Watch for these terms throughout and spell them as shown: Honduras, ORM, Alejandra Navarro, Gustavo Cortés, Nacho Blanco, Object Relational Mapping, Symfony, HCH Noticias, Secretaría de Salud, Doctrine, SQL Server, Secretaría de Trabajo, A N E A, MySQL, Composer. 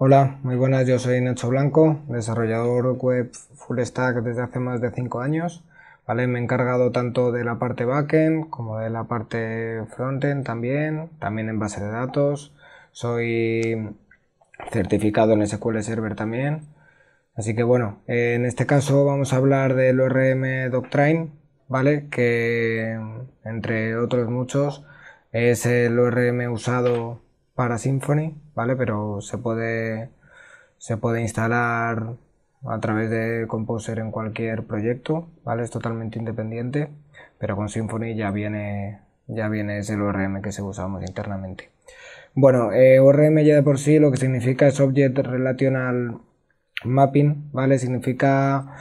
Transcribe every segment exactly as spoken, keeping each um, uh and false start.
Hola, muy buenas, yo soy Nacho Blanco, desarrollador web full stack desde hace más de cinco años, ¿vale? Me he encargado tanto de la parte backend como de la parte frontend también, también en base de datos, soy certificado en S Q L Server también, así que bueno, en este caso vamos a hablar del O R M Doctrine, ¿vale? Que entre otros muchos es el O R M usado para Symfony, ¿vale? Pero se puede, se puede instalar a través de Composer en cualquier proyecto, ¿vale? Es totalmente independiente, pero con Symfony ya viene, ya viene ese O R M que se usamos internamente. Bueno, eh, O R M ya de por sí lo que significa es Object Relational Mapping, ¿vale? Significa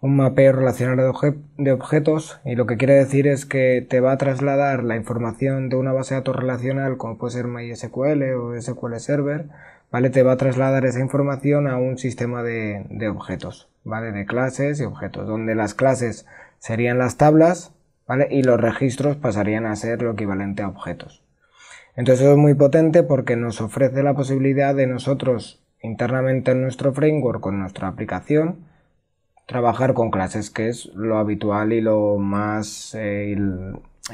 un mapeo relacional de, obje de objetos, y lo que quiere decir es que te va a trasladar la información de una base de datos relacional como puede ser MySQL o S Q L Server, ¿vale? Te va a trasladar esa información a un sistema de, de objetos, ¿vale? De clases y objetos, donde las clases serían las tablas, ¿vale? Y los registros pasarían a ser lo equivalente a objetos. Entonces eso es muy potente porque nos ofrece la posibilidad de nosotros internamente en nuestro framework con nuestra aplicación trabajar con clases, que es lo habitual y lo más eh,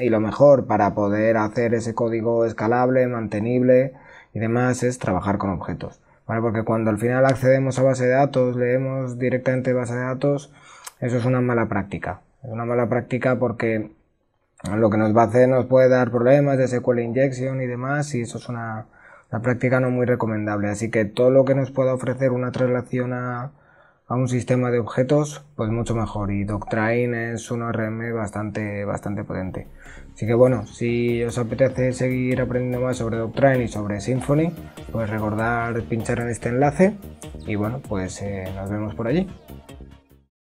y lo mejor para poder hacer ese código escalable, mantenible y demás, es trabajar con objetos, ¿vale? Porque cuando al final accedemos a base de datos, leemos directamente base de datos, eso es una mala práctica. Es una mala práctica porque lo que nos va a hacer nos puede dar problemas de S Q L Injection y demás, y eso es una, una práctica no muy recomendable. Así que todo lo que nos pueda ofrecer una traslación a a un sistema de objetos, pues mucho mejor, y Doctrine es un O R M bastante, bastante potente. Así que bueno, si os apetece seguir aprendiendo más sobre Doctrine y sobre Symfony, pues recordad pinchar en este enlace y bueno, pues eh, nos vemos por allí.